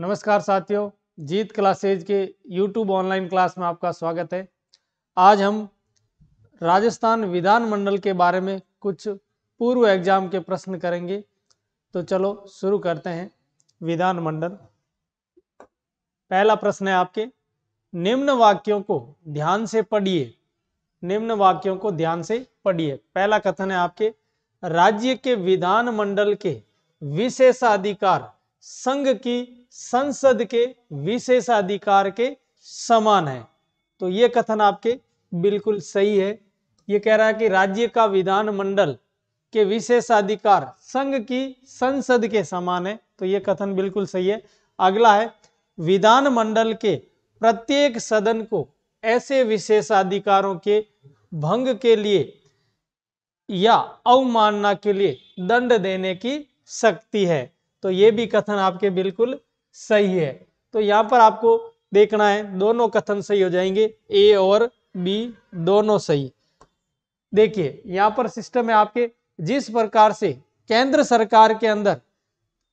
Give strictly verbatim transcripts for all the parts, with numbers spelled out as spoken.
नमस्कार साथियों, जीत क्लासेज के यूट्यूब ऑनलाइन क्लास में आपका स्वागत है। आज हम राजस्थान विधानमंडल के बारे में कुछ पूर्व एग्जाम के प्रश्न करेंगे, तो चलो शुरू करते हैं। विधानमंडल, पहला प्रश्न है आपके, निम्न वाक्यों को ध्यान से पढ़िए। निम्न वाक्यों को ध्यान से पढ़िए। पहला कथन है आपके, राज्य के विधानमंडल के विशेषाधिकार संघ की संसद के विशेषाधिकार के समान है। तो ये कथन आपके बिल्कुल सही है। ये कह रहा है कि राज्य का विधानमंडल के विशेषाधिकार संघ की संसद के समान है, तो ये कथन बिल्कुल सही है। अगला है, विधानमंडल के प्रत्येक सदन को ऐसे विशेषाधिकारों के भंग के लिए या अवमानना के लिए दंड देने की शक्ति है। तो ये भी कथन आपके बिल्कुल सही है। तो यहाँ पर आपको देखना है दोनों कथन सही हो जाएंगे, ए और बी दोनों सही। देखिए यहाँ पर सिस्टम है आपके, जिस प्रकार से केंद्र सरकार के अंदर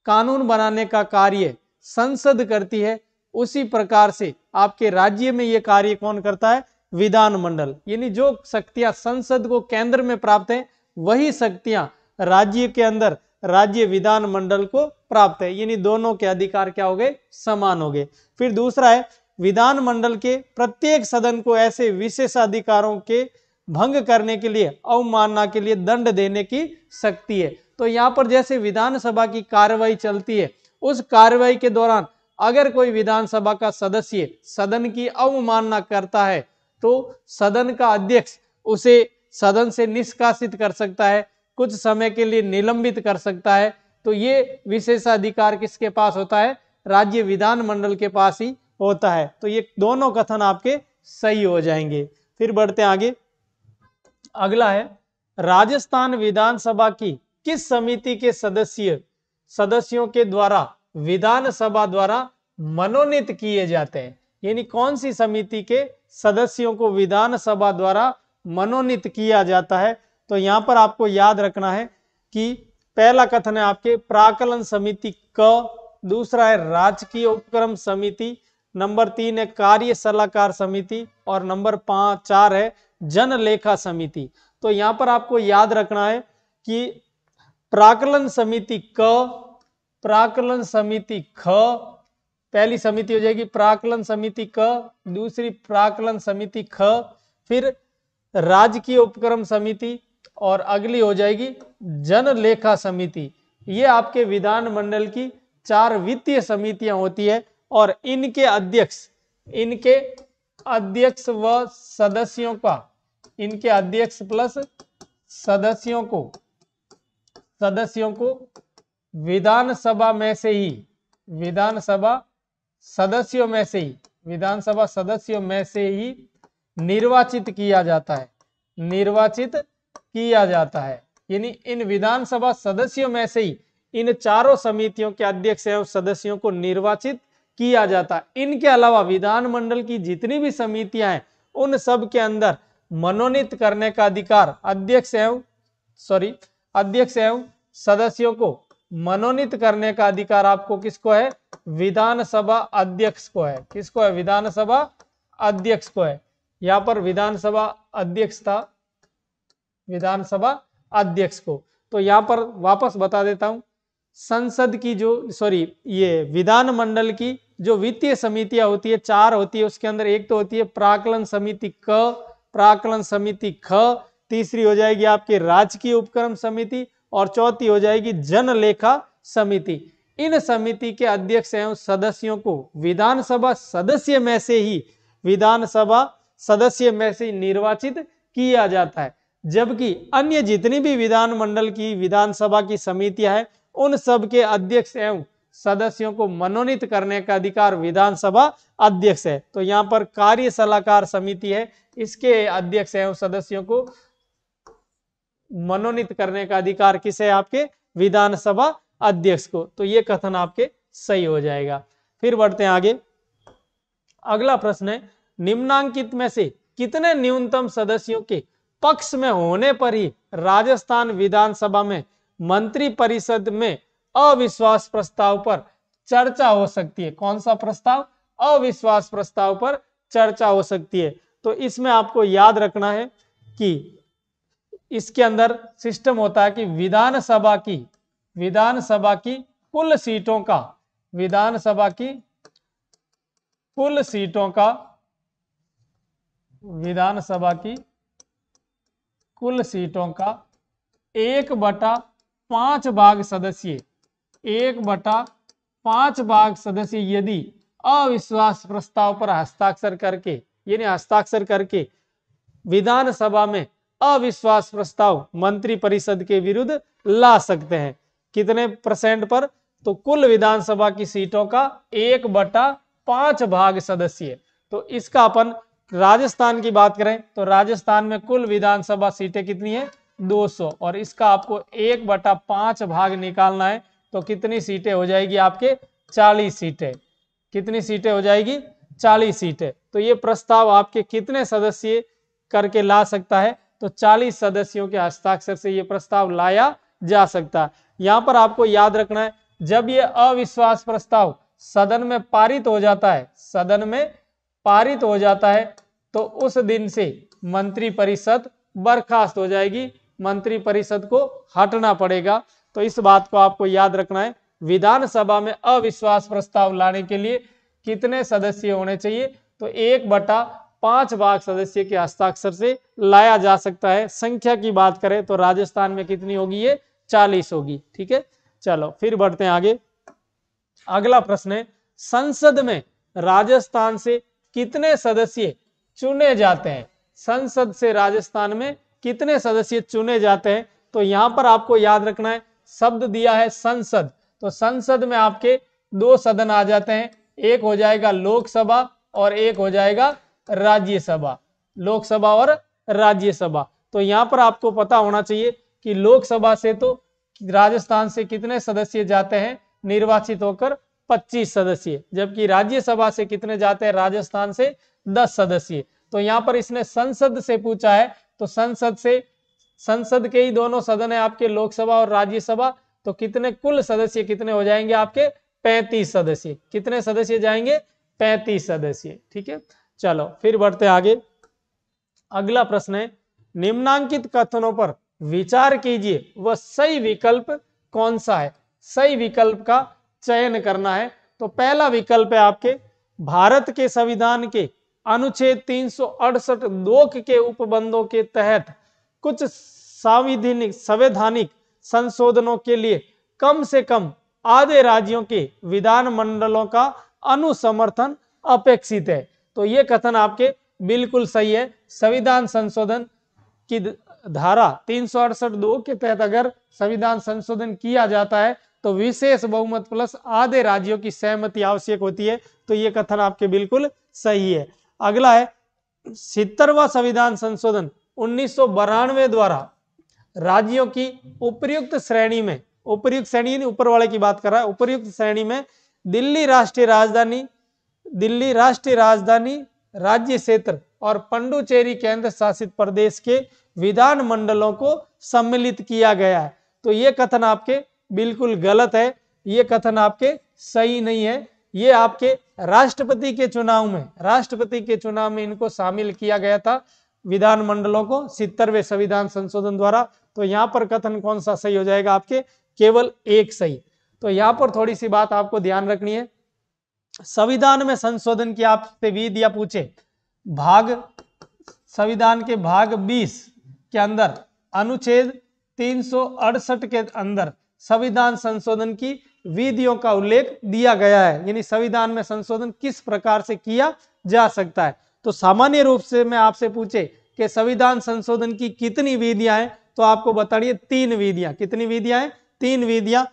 कानून बनाने का कार्य संसद करती है, उसी प्रकार से आपके राज्य में ये कार्य कौन करता है? विधानमंडल। यानी जो शक्तियां संसद को केंद्र में प्राप्त है, वही शक्तियां राज्य के अंदर राज्य विधानमंडल को प्राप्त है। यानी दोनों के अधिकार क्या हो गए? समान हो गए। फिर दूसरा है, विधानमंडल के प्रत्येक सदन को ऐसे विशेषाधिकारों के भंग करने के लिए, अवमानना के लिए दंड देने की शक्ति है। तो यहाँ पर जैसे विधानसभा की कार्रवाई चलती है, उस कार्रवाई के दौरान अगर कोई विधानसभा का सदस्य सदन की अवमानना करता है, तो सदन का अध्यक्ष उसे सदन से निष्कासित कर सकता है, कुछ समय के लिए निलंबित कर सकता है। तो ये विशेषाधिकार किसके पास होता है? राज्य विधानमंडल के पास ही होता है। तो ये दोनों कथन आपके सही हो जाएंगे। फिर बढ़ते आगे। अगला है, राजस्थान विधानसभा की किस समिति के सदस्य सदस्यों के द्वारा विधानसभा द्वारा मनोनीत किए जाते हैं? यानी कौन सी समिति के सदस्यों को विधानसभा द्वारा मनोनीत किया जाता है? तो यहां पर आपको याद रखना है कि पहला कथन है आपके प्राकलन समिति क, दूसरा है राजकीय उपक्रम समिति, नंबर तीन है कार्य सलाहकार समिति, और नंबर पांच चार है जनलेखा समिति। तो यहां पर आपको याद रखना है कि प्राकलन समिति क, प्राकलन समिति ख, पहली समिति हो जाएगी प्राकलन समिति क, दूसरी प्राकलन समिति ख, फिर राजकीय उपक्रम समिति, और अगली हो जाएगी जनलेखा समिति। ये आपके विधानमंडल की चार वित्तीय समितियां होती है, और इनके अध्यक्ष इनके अध्यक्ष व सदस्यों का इनके अध्यक्ष प्लस सदस्यों को सदस्यों को विधानसभा में से ही विधानसभा सदस्यों में से ही विधानसभा सदस्यों में से ही निर्वाचित किया जाता है निर्वाचित किया जाता है। यानी इन विधानसभा सदस्यों में से ही इन चारों समितियों के अध्यक्ष एवं सदस्यों को निर्वाचित किया जाता है। इनके अलावा विधानमंडल की जितनी भी समितियां हैं, उन सब के अंदर मनोनीत करने का अधिकार अध्यक्ष एवं सॉरी अध्यक्ष एवं सदस्यों को मनोनीत करने का अधिकार आपको किसको है? विधानसभा अध्यक्ष को है। किसको है? विधानसभा अध्यक्ष को है। यहाँ पर विधानसभा अध्यक्ष था, विधानसभा अध्यक्ष को। तो यहाँ पर वापस बता देता हूँ, संसद की जो सॉरी ये विधानमंडल की जो वित्तीय समितियां होती है, चार होती है, उसके अंदर एक तो होती है प्राकलन समिति क, प्राकलन समिति ख, तीसरी हो जाएगी आपके राजकीय उपक्रम समिति, और चौथी हो जाएगी जनलेखा समिति। इन समिति के अध्यक्ष एवं सदस्यों को विधानसभा सदस्य में से ही विधानसभा सदस्य में से निर्वाचित किया जाता है, जबकि अन्य जितनी भी विधानमंडल की विधानसभा की समितियां हैं, उन सब के अध्यक्ष एवं सदस्यों को मनोनीत करने का अधिकार विधानसभा अध्यक्ष है। तो यहाँ पर कार्य सलाहकार समिति है, इसके अध्यक्ष एवं सदस्यों को मनोनीत करने का अधिकार किसे? आपके विधानसभा अध्यक्ष को। तो ये कथन आपके सही हो जाएगा। फिर बढ़ते हैं आगे। अगला प्रश्न है, निम्नांकित में से कितने न्यूनतम सदस्यों के पक्ष में होने पर ही राजस्थान विधानसभा में मंत्रिपरिषद में अविश्वास प्रस्ताव पर चर्चा हो सकती है। कौन सा प्रस्ताव? अविश्वास प्रस्ताव पर चर्चा हो सकती है। तो इसमें आपको याद रखना है कि इसके अंदर सिस्टम होता है कि विधानसभा की विधानसभा की कुल सीटों का विधानसभा की कुल सीटों का विधानसभा की कुल सीटों का एक बटा पांच भाग सदस्य एक बटा पांच भाग सदस्य यदि अविश्वास प्रस्ताव पर हस्ताक्षर करके यानी हस्ताक्षर करके विधानसभा में अविश्वास प्रस्ताव मंत्री परिषद के विरुद्ध ला सकते हैं। कितने परसेंट पर? तो कुल विधानसभा की सीटों का एक बटा पांच भाग सदस्य। तो इसका अपन राजस्थान की बात करें तो राजस्थान में कुल विधानसभा सीटें कितनी है? दो सौ, और इसका आपको एक बटा पांच भाग निकालना है। तो कितनी सीटें हो जाएगी आपके? चालीस सीटें। कितनी सीटें हो जाएगी? चालीस सीटें। तो ये प्रस्ताव आपके कितने सदस्य करके ला सकता है? तो चालीस सदस्यों के हस्ताक्षर से ये प्रस्ताव लाया जा सकता है। यहाँ पर आपको याद रखना है जब ये अविश्वास प्रस्ताव सदन में पारित हो जाता है सदन में पारित हो जाता है तो उस दिन से मंत्री परिषद बर्खास्त हो जाएगी, मंत्री परिषद को हटना पड़ेगा। तो इस बात को आपको याद रखना है। विधानसभा में अविश्वास प्रस्ताव लाने के लिए कितने सदस्य होने चाहिए? तो एक बटा पांच भाग सदस्य के हस्ताक्षर से लाया जा सकता है। संख्या की बात करें तो राजस्थान में कितनी होगी? ये चालीस होगी। ठीक है, चलो फिर बढ़ते हैं आगे। अगला प्रश्न है संसद में राजस्थान से कितने सदस्य चुने जाते हैं? संसद से राजस्थान में कितने सदस्य चुने जाते हैं? तो यहां पर आपको याद रखना है शब्द दिया है संसद। तो संसद में आपके दो सदन आ जाते हैं, एक हो जाएगा लोकसभा और एक हो जाएगा राज्यसभा। लोकसभा और राज्यसभा। तो यहां पर आपको पता होना चाहिए कि लोकसभा से तो राजस्थान से कितने सदस्य जाते हैं? निर्वाचित होकर पच्चीस सदस्य। जबकि राज्यसभा से कितने जाते हैं? राजस्थान से दस सदस्य। तो यहाँ पर इसने संसद से पूछा है तो संसद से संसद के ही दोनों सदन है आपके लोकसभा और राज्यसभा। तो कितने कुल सदस्य कितने हो जाएंगे आपके? पैंतीस सदस्य। कितने सदस्य जाएंगे? पैंतीस सदस्य। ठीक है, चलो फिर बढ़ते आगे। अगला प्रश्न है निम्नांकित कथनों पर विचार कीजिए वह सही विकल्प कौन सा है? सही विकल्प का चयन करना है। तो पहला विकल्प है आपके भारत के संविधान के अनुच्छेद तीन सौ अड़सठ दोक के उपबंधों के तहत कुछ संवैधानिक संवैधानिक संशोधनों के लिए कम से कम आधे राज्यों के विधानमंडलों का अनुसमर्थन अपेक्षित है। तो ये कथन आपके बिल्कुल सही है। संविधान संशोधन की धारा तीन सौ अड़सठ दो के तहत अगर संविधान संशोधन किया जाता है तो विशेष बहुमत प्लस आधे राज्यों की सहमति आवश्यक होती है। तो ये कथन आपके बिल्कुल सही है। अगला है छिहत्तरवां संविधान संशोधन उन्नीस सौ बानवे द्वारा राज्यों की उपयुक्त श्रेणी में उपयुक्त श्रेणी ऊपर वाले की बात कर रहा है उपयुक्त श्रेणी में दिल्ली राष्ट्रीय राजधानी दिल्ली राष्ट्रीय राजधानी राज्य क्षेत्र और पंडुचेरी केंद्र शासित प्रदेश के विधानमंडलों को सम्मिलित किया गया है। तो ये कथन आपके बिल्कुल गलत है। ये कथन आपके सही नहीं है। ये आपके राष्ट्रपति के चुनाव में राष्ट्रपति के चुनाव में इनको शामिल किया गया था विधानमंडलों को छिहत्तरवें संविधान संशोधन द्वारा। तो यहाँ पर कथन कौन सा सही हो जाएगा आपके? केवल एक सही। तो यहाँ पर थोड़ी सी बात आपको ध्यान रखनी है। संविधान में संशोधन की आपसे विधि या पूछे भाग संविधान के भाग बीस के अंदर अनुच्छेद तीन सौ अड़सठ के अंदर संविधान संशोधन की विधियों का उल्लेख दिया गया है। यानी संविधान में संशोधन किस प्रकार से किया जा सकता है। तो सामान्य रूप से मैं आपसे पूछे कि संविधान संशोधन की कितनी विधियां हैं तो आपको बताइए तीन विधियां। कितनी विधियां हैं? तीन विधियां।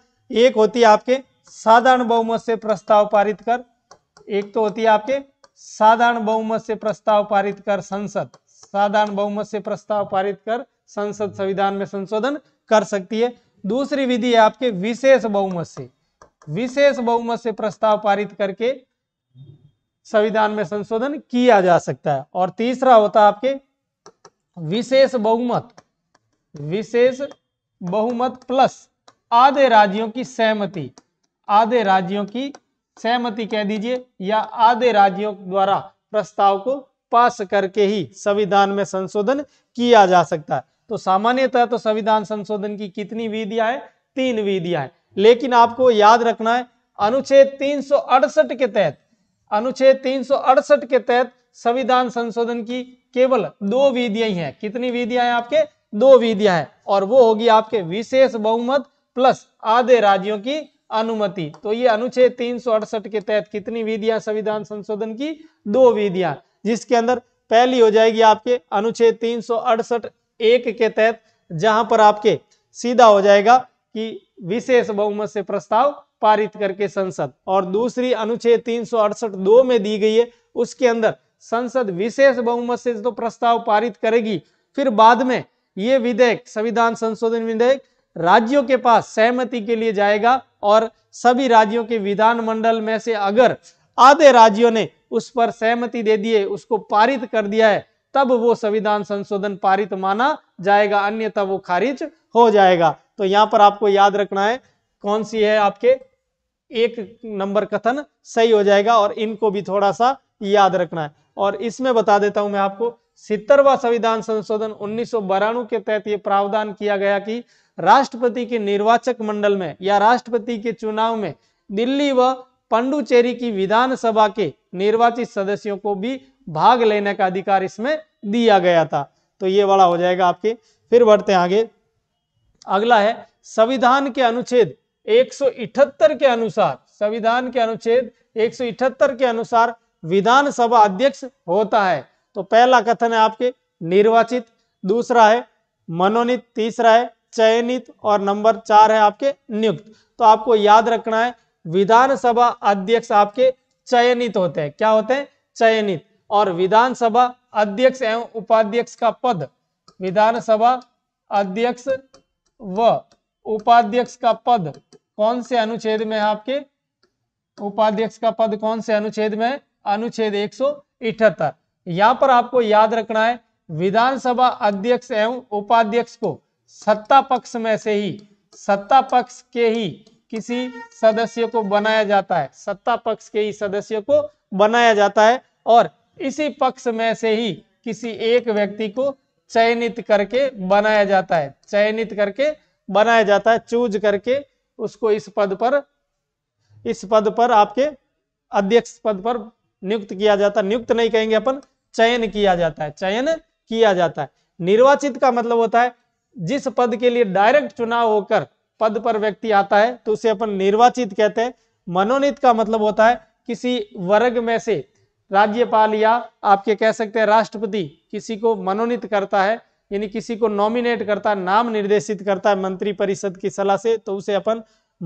एक होती है आपके साधारण बहुमत से प्रस्ताव पारित कर एक तो होती है आपके साधारण बहुमत से प्रस्ताव पारित कर संसद साधारण बहुमत से प्रस्ताव पारित कर संसद संविधान में संशोधन कर सकती है। दूसरी विधि है आपके विशेष बहुमत से विशेष बहुमत से प्रस्ताव पारित करके संविधान में संशोधन किया जा सकता है। और तीसरा होता है आपके विशेष बहुमत विशेष बहुमत प्लस आधे राज्यों की सहमति आधे राज्यों की सहमति कह दीजिए या आधे राज्यों द्वारा प्रस्ताव को पास करके ही संविधान में संशोधन किया जा सकता है। तो सामान्यतः तो संविधान संशोधन की कितनी विधियां हैं? तीन विधियां हैं। लेकिन आपको याद रखना है अनुच्छेद तीन सौ अड़सठ के तहत अनुच्छेद तीन सौ अड़सठ के तहत संविधान संशोधन की केवल दो विधियां ही हैं। कितनी विधियां हैं? आपके दो विधियां हैं और वो होगी आपके विशेष बहुमत प्लस आधे राज्यों की अनुमति। तो ये अनुच्छेद तीन सौ अड़सठ के तहत कितनी विधियां संविधान संशोधन की? दो विधियां, जिसके अंदर पहली हो जाएगी आपके अनुच्छेद तीन सौ अड़सठ एक के तहत, जहां पर आपके सीधा हो जाएगा कि विशेष बहुमत से प्रस्ताव पारित करके संसद, और दूसरी अनुच्छेद तीन सौ अड़सठ दो में दी गई है, उसके अंदर संसद विशेष बहुमत से तो प्रस्ताव पारित करेगी, फिर बाद में ये विधेयक संविधान संशोधन विधेयक राज्यों के पास सहमति के लिए जाएगा और सभी राज्यों के विधानमंडल में से अगर आधे राज्यों ने उस पर सहमति दे दी है, उसको पारित कर दिया है, तब वो संविधान संशोधन पारित माना जाएगा, अन्यथा वो खारिज हो जाएगा। तो यहाँ पर आपको याद रखना है कौन सी है आपके एक नंबर कथन सही हो जाएगा और इनको भी थोड़ा सा याद रखना है। और इसमें बता देता हूं मैं आपको, सत्तरवां संविधान संशोधन उन्नीस सौ बारानवे के तहत ये प्रावधान किया गया कि राष्ट्रपति के निर्वाचक मंडल में या राष्ट्रपति के चुनाव में दिल्ली व पंडुचेरी की विधानसभा के निर्वाचित सदस्यों को भी भाग लेने का अधिकार इसमें दिया गया था। तो ये वाला हो जाएगा आपके। फिर बढ़ते हैं आगे, अगला है संविधान के अनुच्छेद एक सौ अठहत्तर के अनुसार, संविधान के अनुच्छेद एक सौ अठहत्तर के अनुसार विधानसभा अध्यक्ष होता है। तो पहला कथन है आपके निर्वाचित, दूसरा है मनोनीत, तीसरा है चयनित और नंबर चार है आपके नियुक्त। तो आपको याद रखना है विधानसभा अध्यक्ष आपके चयनित होते हैं। क्या होते हैं? चयनित। और विधानसभा अध्यक्ष एवं उपाध्यक्ष का पद, विधानसभा अध्यक्ष व उपाध्यक्ष का पद कौन से अनुच्छेद में है? आपके उपाध्यक्ष का पद कौन से अनुच्छेद में है? अनुच्छेद एक सौ अठहत्तर। यहां पर आपको याद रखना है विधानसभा अध्यक्ष एवं उपाध्यक्ष को सत्ता पक्ष में से ही, सत्ता पक्ष के ही किसी सदस्य को बनाया जाता है, सत्ता पक्ष के ही सदस्य को बनाया जाता है और इसी पक्ष में से ही किसी एक व्यक्ति को चयनित करके बनाया जाता है, चयनित करके बनाया जाता है, चूज करके उसको इस पद पर इस पद पर आपके अध्यक्ष पद पर नियुक्त किया जाता है। नियुक्त नहीं कहेंगे अपन, चयन किया जाता है, चयन किया जाता है। निर्वाचित का मतलब होता है जिस पद के लिए डायरेक्ट चुनाव होकर पद पर व्यक्ति आता है तो उसे अपन निर्वाचित कहते हैं। मनोनीत का मतलब होता है किसी वर्ग में से राज्यपाल या आपके कह सकते हैं राष्ट्रपति किसी को मनोनीत करता है, यानी किसी को नॉमिनेट करता है, नाम निर्देशित करता है मंत्रिपरिषद की सलाह से, तो उसे अपन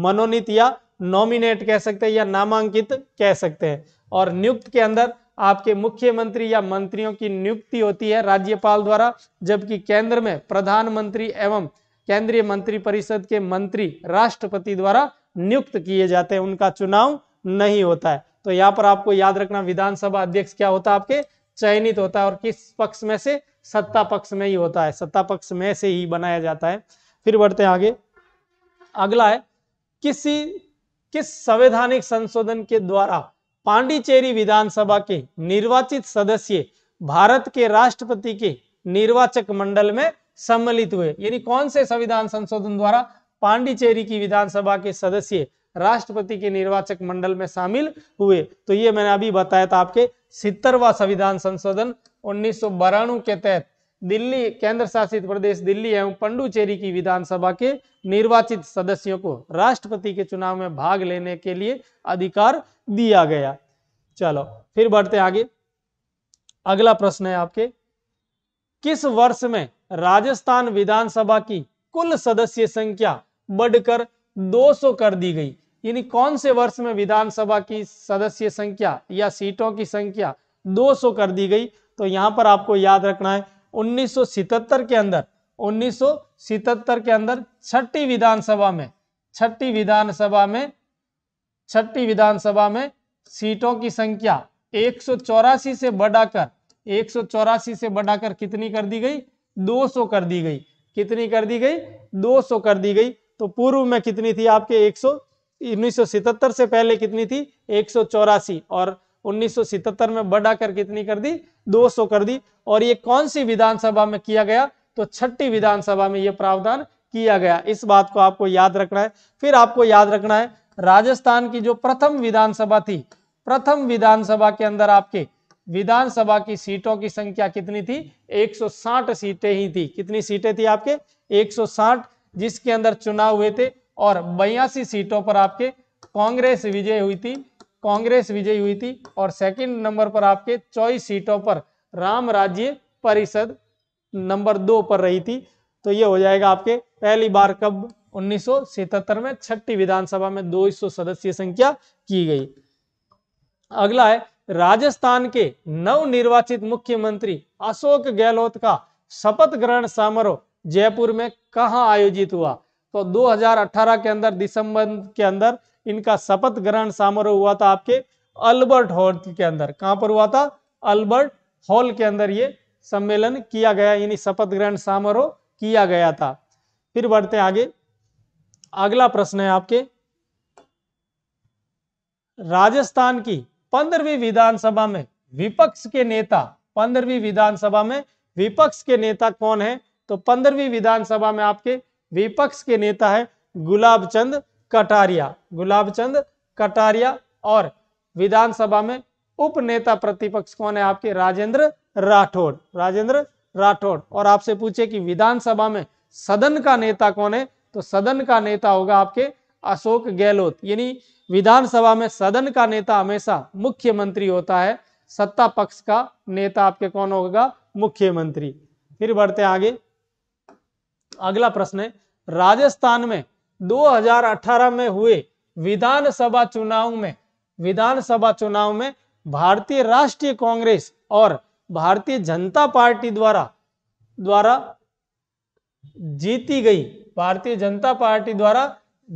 मनोनीत या नॉमिनेट कह सकते हैं या नामांकित कह सकते हैं। और नियुक्त के अंदर आपके मुख्यमंत्री या मंत्रियों की नियुक्ति होती है राज्यपाल द्वारा, जबकि केंद्र में प्रधानमंत्री एवं केंद्रीय मंत्रिपरिषद के मंत्री राष्ट्रपति द्वारा नियुक्त किए जाते हैं, उनका चुनाव नहीं होता है। तो यहाँ पर आपको याद रखना विधानसभा अध्यक्ष क्या होता है? आपके चयनित होता है और किस पक्ष में से? सत्ता पक्ष में ही होता है, सत्ता पक्ष में से ही बनाया जाता है। फिर बढ़ते हैं आगे, अगला है किसी किस संवैधानिक संशोधन के द्वारा पांडिचेरी विधानसभा के निर्वाचित सदस्य भारत के राष्ट्रपति के निर्वाचक मंडल में सम्मिलित हुए, यानी कौन से संविधान संशोधन द्वारा पांडिचेरी की विधानसभा के सदस्य राष्ट्रपति के निर्वाचक मंडल में शामिल हुए। तो ये मैंने अभी बताया था आपके सत्तरवां संविधान संशोधन उन्नीस सौ बारानवे के तहत दिल्ली केंद्र शासित प्रदेश दिल्ली एवं पंडुचेरी की विधानसभा के निर्वाचित सदस्यों को राष्ट्रपति के चुनाव में भाग लेने के लिए अधिकार दिया गया। चलो फिर बढ़ते आगे, अगला प्रश्न है आपके किस वर्ष में राजस्थान विधानसभा की कुल सदस्य संख्या बढ़कर दो सौ कर दी गई, यानी कौन से वर्ष में विधानसभा की सदस्य संख्या या सीटों की संख्या दो सौ कर दी गई। तो यहां पर आपको याद रखना है उन्नीस सौ सतहत्तर के अंदर उन्नीस सौ सतहत्तर के अंदर छठी विधानसभा में छठी विधानसभा में छठी विधानसभा में सीटों की संख्या एक सौ चौरासी से बढ़ाकर एक सौ चौरासी से बढ़ाकर कितनी कर दी गई? दो सौ कर दी गई। कितनी कर दी गई? दो सौ कर दी गई। तो पूर्व में कितनी थी आपके एक सौ उन्नीस सौ सतहत्तर से पहले कितनी थी एक सौ चौरासी, और उन्नीस सौ सतहत्तर में बढ़ाकर कितनी कर दी दो सौ कर दी। और ये कौन सी विधानसभा में किया गया तो छठी विधानसभा में ये प्रावधान किया गया। इस बात को आपको याद रखना है। फिर आपको याद रखना है राजस्थान की जो प्रथम विधानसभा थी, प्रथम विधानसभा के अंदर आपके विधानसभा की सीटों की संख्या कितनी थी एक सौ साठ सीटें ही थी। कितनी सीटें थी आपके एक सौ साठ, जिसके अंदर चुनाव हुए थे और बयासी सीटों पर आपके कांग्रेस विजयी हुई थी, कांग्रेस विजयी हुई थी। और सेकंड नंबर पर आपके चौबीस सीटों पर राम राज्य परिषद नंबर दो पर रही थी। तो ये हो जाएगा आपके पहली बार कब उन्नीस सौ सतहत्तर में छठी विधानसभा में दो सौ सदस्यीय संख्या की गई। अगला है राजस्थान के नवनिर्वाचित मुख्यमंत्री अशोक गहलोत का शपथ ग्रहण समारोह जयपुर में कहाँ आयोजित हुआ तो दो हज़ार अठारह के अंदर दिसंबर के अंदर इनका शपथ ग्रहण समारोह हुआ था आपके अल्बर्ट हॉल के अंदर। कहाँ पर हुआ था अल्बर्ट हॉल के अंदर ये सम्मेलन किया गया, यानी शपथ ग्रहण समारोह किया गया था। फिर बढ़ते आगे। अगला प्रश्न है आपके राजस्थान की पंद्रहवीं विधानसभा में विपक्ष के नेता, पंद्रहवीं विधानसभा में विपक्ष के नेता कौन है तो पंद्रहवीं विधानसभा में आपके विपक्ष के नेता है गुलाबचंद कटारिया, गुलाबचंद कटारिया। और विधानसभा में उपनेता प्रतिपक्ष कौन है आपके राजेंद्र राठौड़, राजेंद्र राठौड़। और आपसे पूछे कि विधानसभा में सदन का नेता कौन है तो सदन का नेता होगा आपके अशोक गहलोत। यानी विधानसभा में सदन का नेता हमेशा मुख्यमंत्री होता है, सत्ता पक्ष का नेता आपके कौन होगा मुख्यमंत्री। फिर बढ़ते आगे। अगला प्रश्न है राजस्थान में दो हज़ार अठारह में हुए विधानसभा चुनाव में, विधानसभा चुनाव में भारतीय राष्ट्रीय कांग्रेस और भारतीय जनता पार्टी द्वारा द्वारा जीती गई, भारतीय जनता पार्टी द्वारा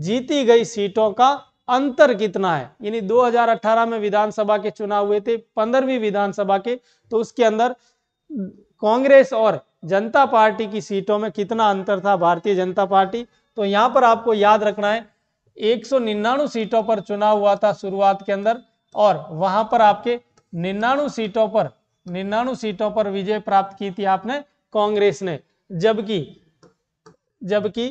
जीती गई सीटों का अंतर कितना है। यानी दो हज़ार अठारह में विधानसभा के चुनाव हुए थे पंद्रहवीं विधानसभा के, तो उसके अंदर कांग्रेस और जनता पार्टी की सीटों में कितना अंतर था भारतीय जनता पार्टी। तो यहां पर आपको याद रखना है एक सौ निन्यानवे सीटों पर चुनाव हुआ था शुरुआत के अंदर, और वहां पर आपके निन्यानवे सीटों पर निन्यानवे सीटों पर विजय प्राप्त की थी आपने कांग्रेस ने, जबकि जबकि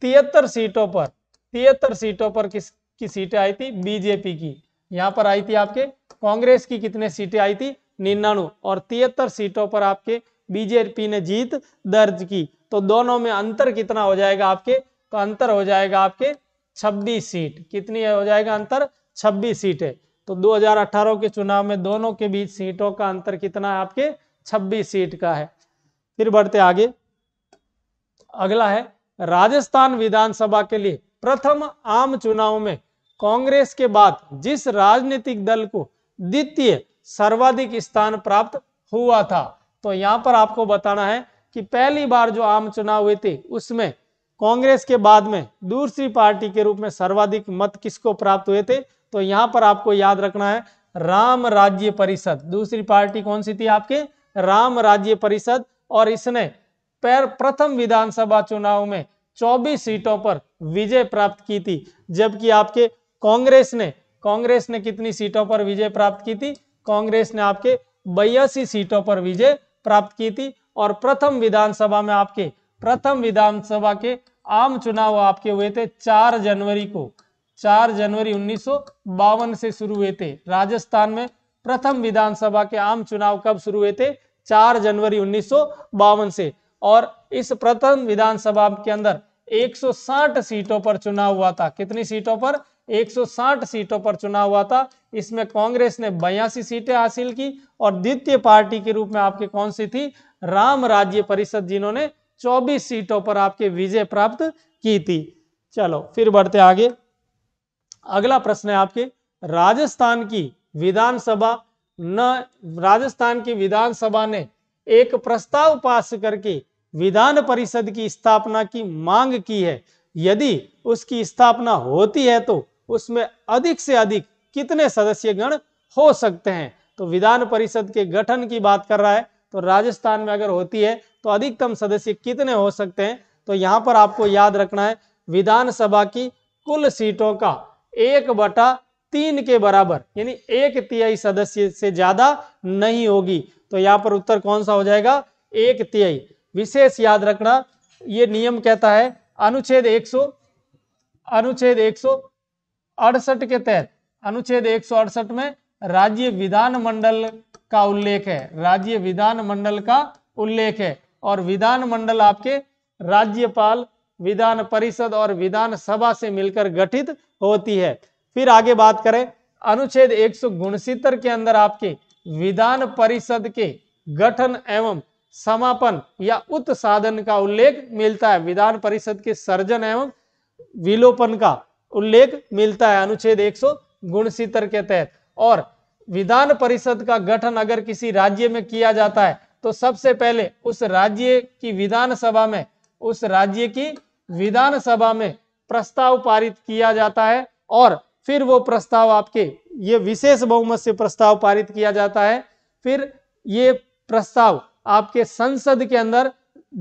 तिहत्तर सीटों पर तिहत्तर सीटों पर किस की सीटें आई थी बीजेपी की। यहाँ पर आई थी आपके कांग्रेस की कितने सीटें आई थी निन्यानवे, और तिहत्तर सीटों पर आपके बीजेपी ने जीत दर्ज की। तो दोनों में अंतर कितना हो जाएगा आपके तो अंतर हो जाएगा आपके छब्बीस सीट। कितनी हो जाएगा अंतर छब्बीस सीटें। तो दो हज़ार अठारह के चुनाव में दोनों के बीच सीटों का अंतर कितना है आपके छब्बीस सीट का है। फिर बढ़ते आगे। अगला है राजस्थान विधानसभा के लिए प्रथम आम चुनाव में कांग्रेस के बाद जिस राजनीतिक दल को द्वितीय सर्वाधिक स्थान प्राप्त हुआ था तो यहां पर आपको बताना है कि पहली बार जो आम चुनाव हुए थे उसमें कांग्रेस के बाद में दूसरी पार्टी के रूप में सर्वाधिक मत किसको प्राप्त हुए थे तो यहां पर आपको याद रखना है राम राज्य परिषद। दूसरी पार्टी कौन सी थी आपके राम राज्य परिषद, और इसने प्रथम विधानसभा चुनाव में चौबीस सीटों पर विजय प्राप्त की थी, जबकि आपके कांग्रेस ने कांग्रेस ने कितनी सीटों पर विजय प्राप्त की थी कांग्रेस ने आपके बयासी सीटों पर विजय प्राप्त की थी। और प्रथम विधानसभा में आपके प्रथम विधानसभा के आम चुनाव आपके हुए थे चार जनवरी को, चार जनवरी उन्नीस सौ बावन से शुरू हुए थे। राजस्थान में प्रथम विधानसभा के आम चुनाव कब शुरू हुए थे चार जनवरी उन्नीस सौ बावन से, और इस प्रथम विधानसभा के अंदर एक सौ साठ सीटों पर चुनाव हुआ था। कितनी सीटों पर एक सौ साठ सीटों पर चुनाव हुआ था। इसमें कांग्रेस ने बयासी सीटें हासिल की और द्वितीय पार्टी के रूप में आपके कौन सी थी राम राज्य परिषद, जिन्होंने चौबीस सीटों पर आपके विजय प्राप्त की थी। चलो फिर बढ़ते आगे। अगला प्रश्न है आपके राजस्थान की विधानसभा न राजस्थान की विधानसभा ने एक प्रस्ताव पास करके विधान परिषद की स्थापना की मांग की है। यदि उसकी स्थापना होती है तो उसमें अधिक से अधिक कितने सदस्य गण हो सकते हैं। तो विधान परिषद के गठन की बात कर रहा है, तो राजस्थान में अगर होती है तो अधिकतम सदस्य कितने हो सकते हैं। तो यहाँ पर आपको याद रखना है विधानसभा की कुल सीटों का एक बटा तीन के बराबर यानी एक तिहाई सदस्य से ज्यादा नहीं होगी। तो यहाँ पर उत्तर कौन सा हो जाएगा? एक तिहाई। विशेष याद रखना, ये नियम कहता है अनुच्छेद एक सौ अनुच्छेद एक सौ अड़सठ के तहत अनुच्छेद एक सौ अड़सठ में राज्य विधानमंडल का उल्लेख है, राज्य विधानमंडल का उल्लेख है। और विधानमंडल आपके राज्यपाल, विधान परिषद और विधानसभा से मिलकर गठित होती है। फिर आगे बात करें, अनुच्छेद एक सौ उनहत्तर के अंदर आपके विधान परिषद के गठन एवं समापन या उत्साधन का उल्लेख मिलता है, विधान परिषद के सर्जन एवं विलोपन का उल्लेख मिलता है अनुच्छेद एक सौ उनहत्तर के तहत। और विधान परिषद का गठन अगर किसी राज्य में किया जाता है तो सबसे पहले उस राज्य की विधानसभा में उस राज्य की विधानसभा में प्रस्ताव पारित किया जाता है और फिर वो प्रस्ताव आपके ये विशेष बहुमत से प्रस्ताव पारित किया जाता है। फिर ये प्रस्ताव आपके संसद के अंदर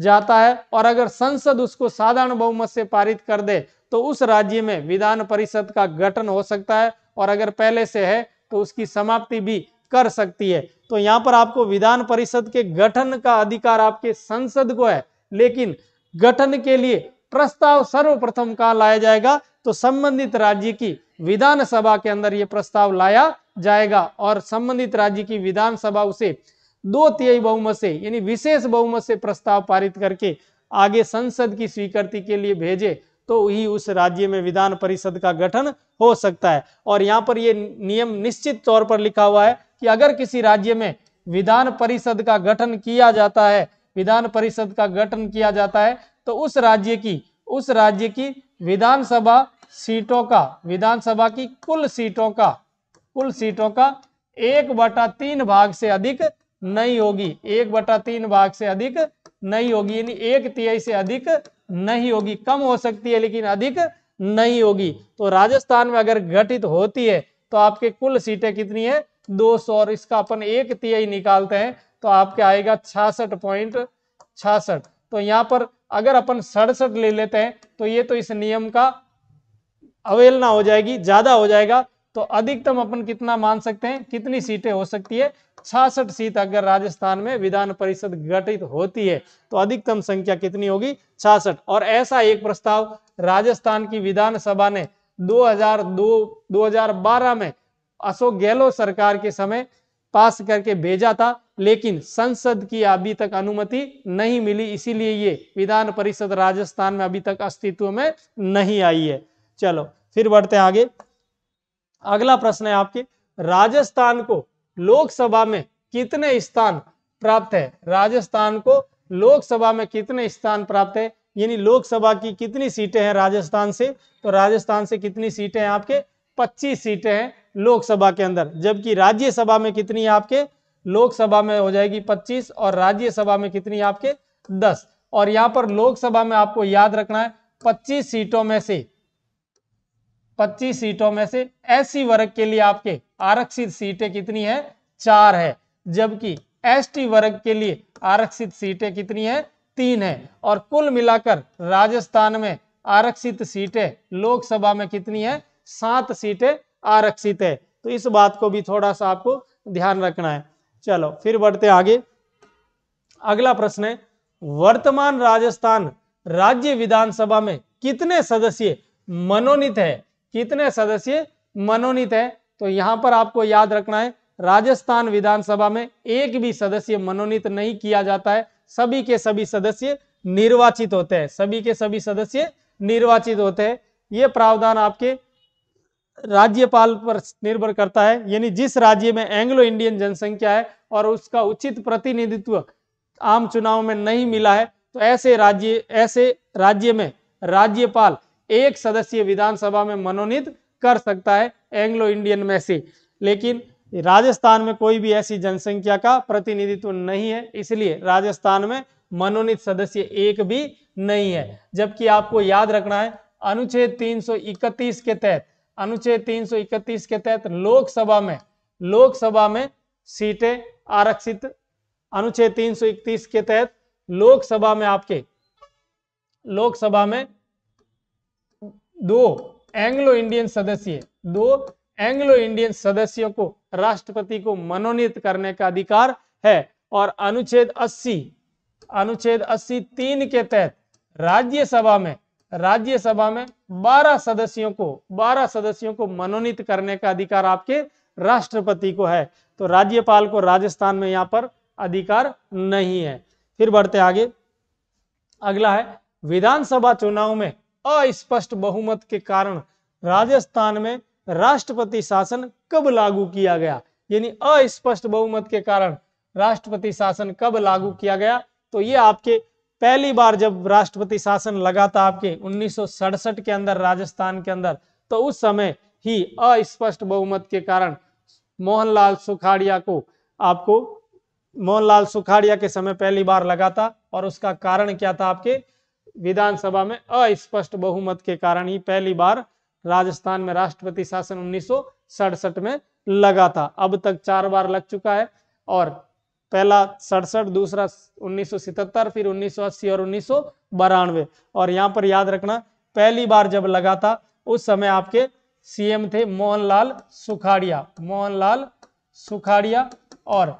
जाता है और अगर संसद उसको साधारण बहुमत से पारित कर दे तो उस राज्य में विधान परिषद का गठन हो सकता है और अगर पहले से है तो उसकी समाप्ति भी कर सकती है। तो यहाँ पर आपको विधान परिषद के गठन का अधिकार आपके संसद को है, लेकिन गठन के लिए प्रस्ताव सर्वप्रथम कहाँ लाया जाएगा? तो संबंधित राज्य की विधानसभा के अंदर ये प्रस्ताव लाया जाएगा और संबंधित राज्य की विधानसभा उसे दो तिहाई बहुमत से यानी विशेष बहुमत से प्रस्ताव पारित करके आगे संसद की स्वीकृति के लिए भेजे तो ही उस राज्य में विधान परिषद का गठन हो सकता है। और यहाँ पर यह नियम निश्चित तौर पर लिखा हुआ है कि अगर किसी राज्य में विधान परिषद का गठन किया जाता है विधान परिषद का गठन किया जाता है तो उस राज्य की उस राज्य की विधानसभा सीटों का विधानसभा की कुल सीटों का कुल सीटों का एक बटा तीन भाग से अधिक नहीं होगी, एक बटा तीन भाग से अधिक नहीं होगी यानी एक तिहाई से अधिक नहीं होगी, कम हो सकती है लेकिन अधिक नहीं होगी। तो राजस्थान में अगर गठित होती है तो आपके कुल सीटें कितनी है? दो सौ और इसका अपन एक तिहाई निकालते हैं तो आपके आएगा छियासठ पॉइंट छियासठ। तो यहाँ पर अगर अपन सड़सठ ले लेते हैं तो ये तो इस नियम का अवहेलना हो जाएगी, ज्यादा हो जाएगा। तो अधिकतम अपन कितना मान सकते हैं, कितनी सीटें हो सकती है? छियासठ सीट अगर राजस्थान में विधान परिषद गठित होती है तो अधिकतम संख्या कितनी होगी? छियासठ। और ऐसा एक प्रस्ताव राजस्थान की विधानसभा ने दो हज़ार दो दो हज़ार बारह में अशोक गहलोत सरकार के समय पास करके भेजा था, लेकिन संसद की अभी तक अनुमति नहीं मिली, इसीलिए ये विधान परिषद राजस्थान में अभी तक अस्तित्व में नहीं आई है। चलो फिर बढ़ते हैं आगे। अगला प्रश्न है आपके, राजस्थान को लोकसभा में कितने स्थान प्राप्त है? राजस्थान को लोकसभा में कितने स्थान प्राप्त है यानी लोकसभा की कितनी सीटें हैं राजस्थान से? तो राजस्थान से कितनी सीटें हैं आपके? पच्चीस सीटें हैं लोकसभा के अंदर, जबकि राज्यसभा में कितनी है आपके? लोकसभा में हो जाएगी पच्चीस और राज्यसभा में कितनी है आपके? दस। और यहाँ पर लोकसभा में आपको याद रखना है पच्चीस सीटों में से पच्चीस सीटों में से एससी वर्ग के लिए आपके आरक्षित सीटें कितनी है? चार है, जबकि एसटी वर्ग के लिए आरक्षित सीटें कितनी है? तीन है। और कुल मिलाकर राजस्थान में आरक्षित सीटें लोकसभा में कितनी है? सात सीटें आरक्षित है। तो इस बात को भी थोड़ा सा आपको ध्यान रखना है। चलो फिर बढ़ते आगे। अगला प्रश्न है, वर्तमान राजस्थान राज्य विधानसभा में कितने सदस्य मनोनीत है? कितने सदस्य मनोनीत है? तो यहां पर आपको याद रखना है राजस्थान विधानसभा में एक भी सदस्य मनोनीत नहीं किया जाता है, सभी के सभी सदस्य निर्वाचित होते हैं, सभी के सभी सदस्य निर्वाचित होते हैं। यह प्रावधान आपके राज्यपाल पर निर्भर करता है, यानी जिस राज्य में एंग्लो इंडियन जनसंख्या है और उसका उचित प्रतिनिधित्व आम चुनाव में नहीं मिला है तो ऐसे राज्य ऐसे राज्य में राज्यपाल एक सदस्य विधानसभा में मनोनीत कर सकता है एंग्लो इंडियन में से। लेकिन राजस्थान में कोई भी ऐसी जनसंख्या का प्रतिनिधित्व नहीं है, इसलिए राजस्थान में मनोनीत सदस्य एक भी नहीं है। जबकि आपको याद रखना है अनुच्छेद तीन सौ इकतीस के तहत अनुच्छेद तीन सौ इकतीस के तहत लोकसभा में लोकसभा में सीटें आरक्षित अनुच्छेद तीन सौ इकतीस के तहत लोकसभा में आपके लोकसभा में दो एंग्लो इंडियन सदस्य, दो एंग्लो इंडियन सदस्यों को राष्ट्रपति को मनोनीत करने का अधिकार है। और अनुच्छेद अस्सी अनुच्छेद अस्सी तीन के तहत राज्यसभा में राज्यसभा में बारह सदस्यों को बारह सदस्यों को मनोनीत करने का अधिकार आपके राष्ट्रपति को है। तो राज्यपाल को राजस्थान में यहाँ पर अधिकार नहीं है। फिर बढ़ते आगे, अगला है विधानसभा चुनाव में अस्पष्ट बहुमत के कारण राजस्थान में राष्ट्रपति शासन कब लागू किया गया, यानी अस्पष्ट बहुमत के कारण राष्ट्रपति शासन कब लागू किया गया। तो ये आपके पहली बार जब राष्ट्रपति शासन लगा था आपके उन्नीस सौ सड़सठ के अंदर राजस्थान के अंदर, तो उस समय ही अस्पष्ट बहुमत के कारण मोहनलाल सुखाड़िया को आपको मोहनलाल सुखाड़िया के समय पहली बार लगा था। और उसका कारण क्या था आपके विधानसभा में अस्पष्ट बहुमत के कारण ही पहली बार राजस्थान में राष्ट्रपति शासन उन्नीस सौ सड़सठ में लगा था। अब तक चार बार लग चुका है, और पहला सड़सठ, दूसरा उन्नीस सौ सतहत्तर, फिर उन्नीस सौ अस्सी और उन्नीस सौ बानवे। और यहाँ पर याद रखना, पहली बार जब लगा था उस समय आपके सीएम थे मोहनलाल सुखाड़िया मोहनलाल सुखाड़िया और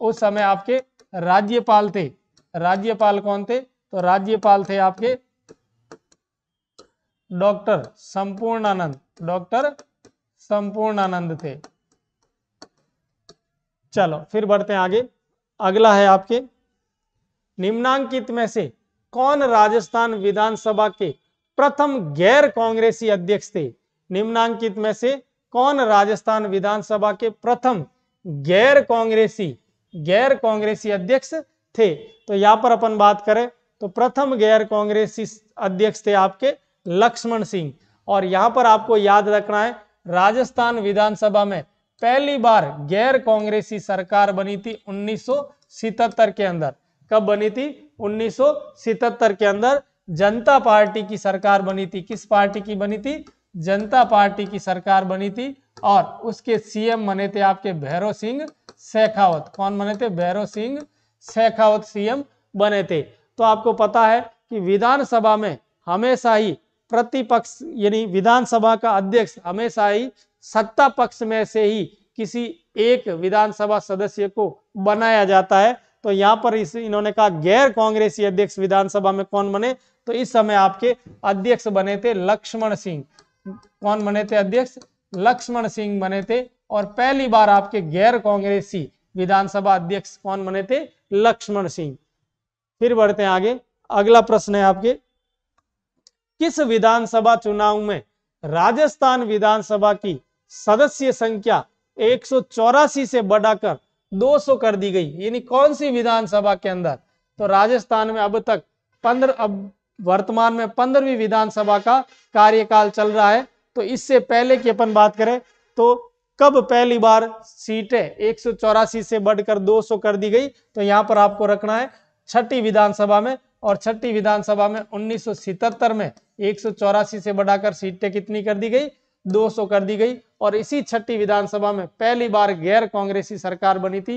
उस समय आपके राज्यपाल थे राज्यपाल कौन थे? तो राज्यपाल थे आपके डॉक्टर संपूर्णानंद डॉक्टर संपूर्णानंद थे। चलो फिर बढ़ते हैं आगे। अगला है आपके, निम्नांकित में से कौन राजस्थान विधानसभा के प्रथम गैर कांग्रेसी अध्यक्ष थे? निम्नांकित में से कौन राजस्थान विधानसभा के प्रथम गैर कांग्रेसी गैर कांग्रेसी अध्यक्ष थे? तो यहां पर अपन बात करें तो प्रथम गैर कांग्रेसी अध्यक्ष थे आपके लक्ष्मण सिंह। और यहां पर आपको याद रखना है, राजस्थान विधानसभा में पहली बार गैर कांग्रेसी सरकार बनी थी उन्नीस सौ सतहत्तर के अंदर। कब बनी थी? उन्नीस सौ सतहत्तर के अंदर जनता पार्टी की सरकार बनी थी। किस पार्टी की बनी थी? जनता पार्टी की सरकार बनी थी। और उसके सीएम बने थे आपके भैरों सिंह शेखावत। कौन बने थे? भैरों सिंह शेखावत सीएम बने थे। तो आपको पता है कि विधानसभा में हमेशा ही प्रतिपक्ष यानी विधानसभा का अध्यक्ष हमेशा ही सत्ता पक्ष में से ही किसी एक विधानसभा सदस्य को बनाया जाता है। तो यहाँ पर इस इन्होंने कहा गैर कांग्रेसी अध्यक्ष विधानसभा में कौन बने? तो इस समय आपके अध्यक्ष बने थे लक्ष्मण सिंह। कौन बने थे अध्यक्ष? लक्ष्मण सिंह बने थे। और पहली बार आपके गैर कांग्रेसी विधानसभा अध्यक्ष कौन बने थे? लक्ष्मण सिंह। फिर बढ़ते हैं आगे। अगला प्रश्न है आपके, किस विधानसभा चुनाव में राजस्थान विधानसभा की सदस्य संख्या एक सौ चौरासी से बढ़ाकर दो सौ कर दी गई? यानी कौन सी विधानसभा के अंदर? तो राजस्थान में अब तक पंद्रह अब वर्तमान में पंद्रहवीं विधानसभा का कार्यकाल चल रहा है। तो इससे पहले की अपन बात करें तो कब पहली बार सीटें एक सौ चौरासी से बढ़कर दो सौ कर दी गई? तो यहाँ पर आपको रखना है छठी विधानसभा में। और छठी विधानसभा में उन्नीस सौ सतहत्तर में एक सौ चौरासी से बढ़ाकर सीटें कितनी कर दी गई? दो सौ कर दी गई। और इसी छठी विधानसभा में पहली बार गैर कांग्रेसी सरकार बनी थी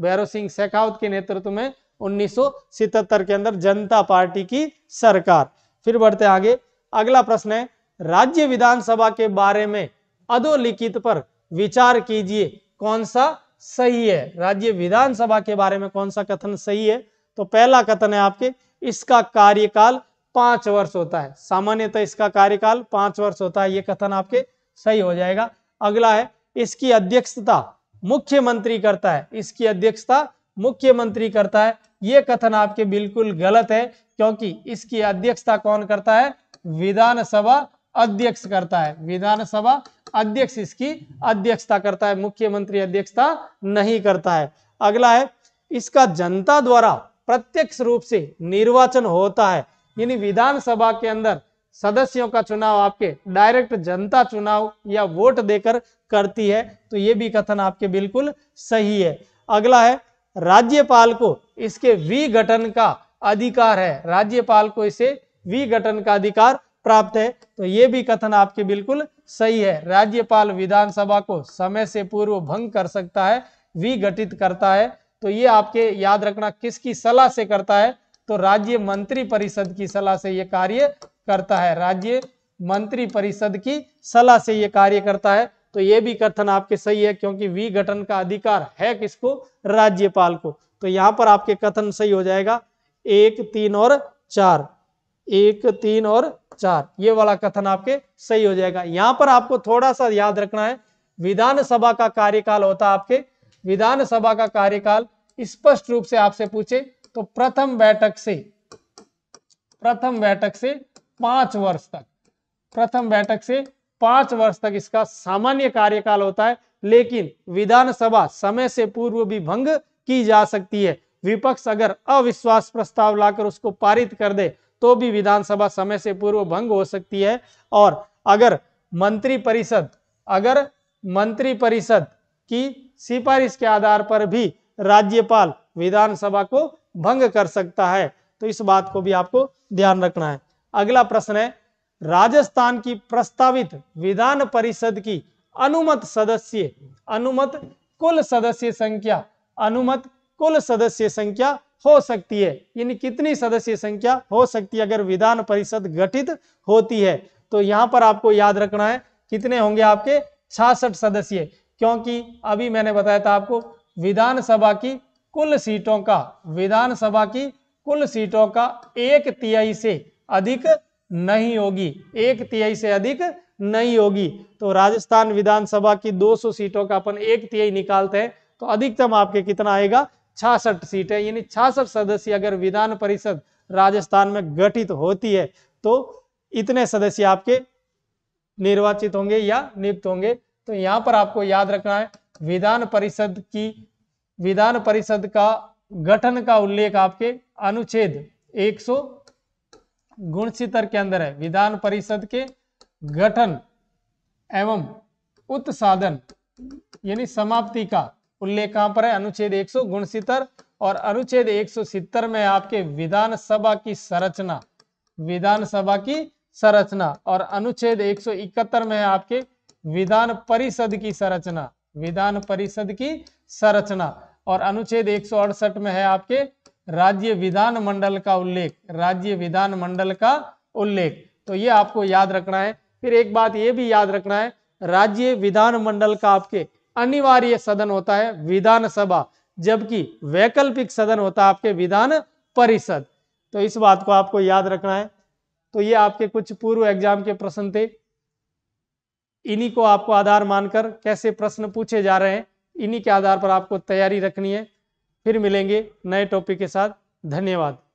भैरों सिंह शेखावत के नेतृत्व में उन्नीस सौ सतहत्तर के अंदर, जनता पार्टी की सरकार। फिर बढ़ते आगे। अगला प्रश्न है, राज्य विधानसभा के बारे में अधोलिखित पर विचार कीजिए, कौन सा सही है? राज्य विधानसभा के बारे में कौन सा कथन सही है? तो पहला कथन है आपके, इसका कार्यकाल पांच वर्ष होता है। सामान्यतः इसका कार्यकाल पांच वर्ष होता है। यह कथन आपके सही हो जाएगा। अगला है, इसकी अध्यक्षता मुख्यमंत्री करता है। इसकी अध्यक्षता मुख्यमंत्री करता है। यह कथन आपके बिल्कुल गलत है, क्योंकि इसकी अध्यक्षता कौन करता है? विधानसभा अध्यक्ष करता है। विधानसभा अध्यक्ष इसकी अध्यक्षता करता है, मुख्यमंत्री अध्यक्षता नहीं करता है। अगला है, इसका जनता द्वारा प्रत्यक्ष रूप से निर्वाचन होता है। यानी विधानसभा के अंदर सदस्यों का चुनाव आपके डायरेक्ट जनता चुनाव या वोट देकर करती है। तो ये भी कथन आपके बिल्कुल सही है। अगला है, राज्यपाल को इसके विघटन का अधिकार है। राज्यपाल को इसे विघटन का अधिकार प्राप्त है। तो ये भी कथन आपके बिल्कुल सही है। राज्यपाल विधानसभा को समय से पूर्व भंग कर सकता है, विघटित करता है। तो ये आपके याद रखना, किसकी सलाह से करता है? तो राज्य मंत्रिपरिषद की सलाह से यह कार्य करता है। राज्य मंत्रिपरिषद की सलाह से ये कार्य करता है। तो ये भी कथन आपके सही है क्योंकि विघटन का अधिकार है किसको? राज्यपाल को। तो यहाँ पर आपके कथन सही हो जाएगा एक, तीन और चार, एक, तीन और चार, ये वाला कथन आपके सही हो जाएगा। यहाँ पर आपको थोड़ा सा याद रखना है, विधानसभा का कार्यकाल होता है आपके, विधानसभा का कार्यकाल स्पष्ट रूप से आपसे पूछे तो प्रथम बैठक से प्रथम बैठक से पांच वर्ष तक प्रथम बैठक से पांच वर्ष तक इसका सामान्य कार्यकाल होता है। लेकिन विधानसभा समय से पूर्व भी भंग की जा सकती है। विपक्ष अगर अविश्वास प्रस्ताव लाकर उसको पारित कर दे तो भी विधानसभा समय से पूर्व भंग हो सकती है। और अगर मंत्रिपरिषद अगर मंत्रिपरिषद की सिफारिश के आधार पर भी राज्यपाल विधानसभा को भंग कर सकता है। तो इस बात को भी आपको ध्यान रखना है। अगला प्रश्न है, राजस्थान की प्रस्तावित विधान परिषद की अनुमत सदस्य अनुमत कुल सदस्य संख्या अनुमत कुल सदस्य संख्या हो सकती है, यानी कितनी सदस्य संख्या हो सकती है अगर विधान परिषद गठित होती है। तो यहाँ पर आपको याद रखना है कितने होंगे आपके छियासठ सदस्य, क्योंकि अभी मैंने बताया था आपको विधानसभा की कुल सीटों का विधानसभा की कुल सीटों का एक तिहाई से अधिक नहीं होगी, एक तिहाई से अधिक नहीं होगी। तो राजस्थान विधानसभा की दो सौ सीटों का अपन एक तिहाई निकालते हैं तो अधिकतम आपके कितना आएगा? छियासठ सीटें, यानी छियासठ सदस्य अगर विधान परिषद राजस्थान में गठित होती है तो इतने सदस्य आपके निर्वाचित होंगे या नियुक्त होंगे। तो यहाँ पर आपको याद रखना है विधान परिषद की विधान परिषद का गठन का उल्लेख आपके अनुच्छेद एक सौ गुणसितर के अंदर है। विधान परिषद के गठन एवं उत्साधन यानी समाप्ति का उल्लेख कहां पर है? अनुच्छेद एक सौ गुणसितर। और अनुच्छेद एक सौ सितर में आपके विधानसभा की संरचना विधानसभा की संरचना और अनुच्छेद एक सौ इकहत्तर में आपके विधान परिषद की संरचना विधान परिषद की संरचना और अनुच्छेद एक सौ अड़सठ में है आपके राज्य विधान मंडल का उल्लेख राज्य विधान मंडल का उल्लेख। तो ये आपको याद रखना है। फिर एक बात ये भी याद रखना है, राज्य विधान मंडल का आपके अनिवार्य सदन होता है विधानसभा, जबकि वैकल्पिक सदन होता है आपके विधान परिषद। तो इस बात को आपको याद रखना है। तो ये आपके कुछ पूर्व एग्जाम के प्रश्न थे, इन्हीं को आपको आधार मानकर कैसे प्रश्न पूछे जा रहे हैं इन्हीं के आधार पर आपको तैयारी रखनी है। फिर मिलेंगे नए टॉपिक के साथ। धन्यवाद।